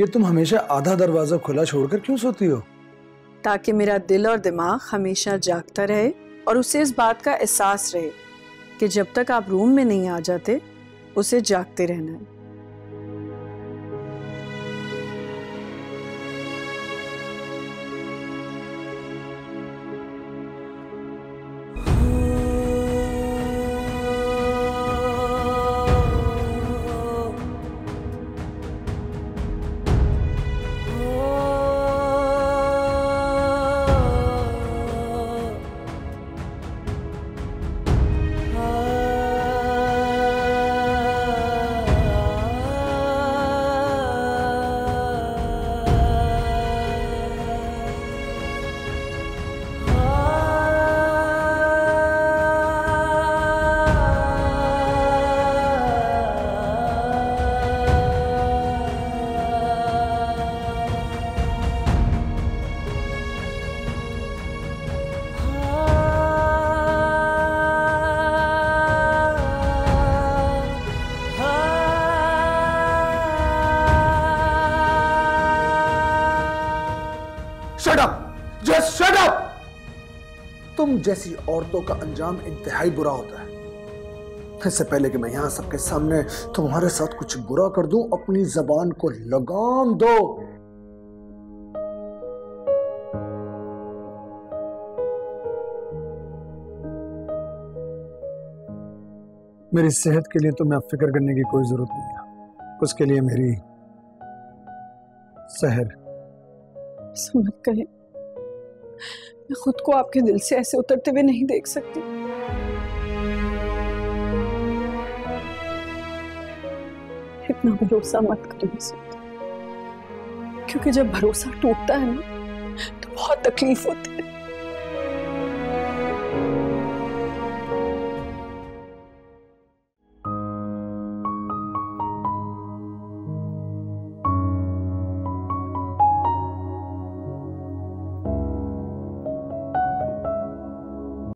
ये तुम हमेशा आधा दरवाजा खुला छोड़कर क्यों सोती हो? ताकि मेरा दिल और दिमाग हमेशा जागता रहे और उसे इस बात का एहसास रहे कि जब तक आप रूम में नहीं आ जाते उसे जागते रहना है। तुम जैसी औरतों का अंजाम इंतहाई बुरा होता है। इससे पहले कि मैं यहाँ सबके सामने तुम्हारे साथ कुछ बुरा कर दूं, अपनी जबान को लगाम दो। मेरी सेहत के लिए तुम्हें अब फिक्र करने की कोई जरूरत नहीं है। उसके लिए मेरी सहर समझ गए। मैं खुद को आपके दिल से ऐसे उतरते हुए नहीं देख सकती। इतना भरोसा मत करो मुझसे, क्योंकि जब भरोसा टूटता है ना तो बहुत तकलीफ होती है।